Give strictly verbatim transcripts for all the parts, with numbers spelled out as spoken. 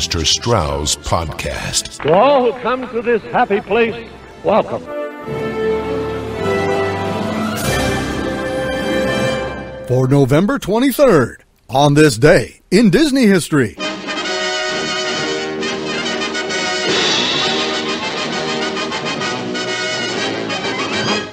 Pastor Strauss podcast. To all who come to this happy place, welcome. For November twenty-third, on this day in Disney history.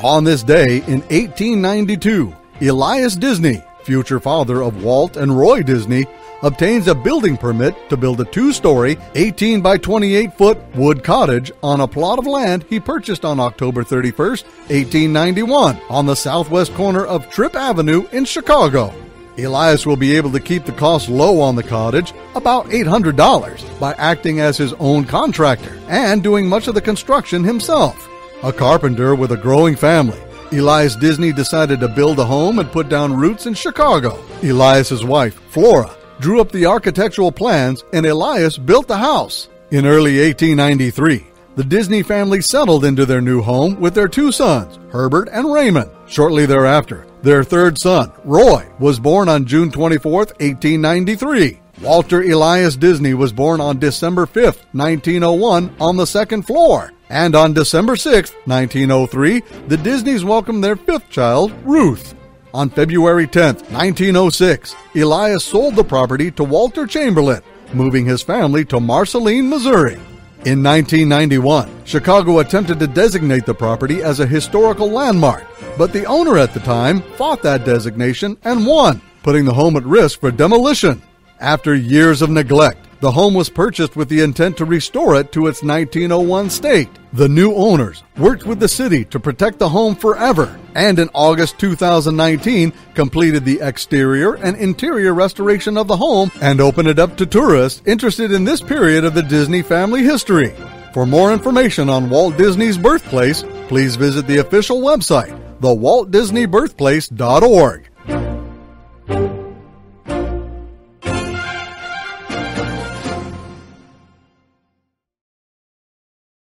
On this day in eighteen ninety-two, Elias Disney, future father of Walt and Roy Disney, obtains a building permit to build a two-story, eighteen by twenty-eight foot wood cottage on a plot of land he purchased on October thirty-first, eighteen ninety-one, on the southwest corner of Tripp Avenue in Chicago. Elias will be able to keep the cost low on the cottage, about eight hundred dollars, by acting as his own contractor and doing much of the construction himself. A carpenter with a growing family, Elias Disney decided to build a home and put down roots in Chicago. Elias's wife, Flora, drew up the architectural plans, and Elias built the house. In early eighteen ninety-three, the Disney family settled into their new home with their two sons, Herbert and Raymond. Shortly thereafter, their third son, Roy, was born on June twenty-fourth, eighteen ninety-three. Walter Elias Disney was born on December fifth, nineteen oh one, on the second floor. And on December sixth, nineteen oh three, the Disneys welcomed their fifth child, Ruth. On February tenth, nineteen oh six, Elias sold the property to Walter Chamberlain, moving his family to Marceline, Missouri. In nineteen ninety-one, Chicago attempted to designate the property as a historical landmark, but the owner at the time fought that designation and won, putting the home at risk for demolition. After years of neglect, the home was purchased with the intent to restore it to its nineteen oh one state. The new owners worked with the city to protect the home forever, and in August two thousand nineteen, completed the exterior and interior restoration of the home and opened it up to tourists interested in this period of the Disney family history. For more information on Walt Disney's Birthplace, please visit the official website, the walt disney birthplace dot org.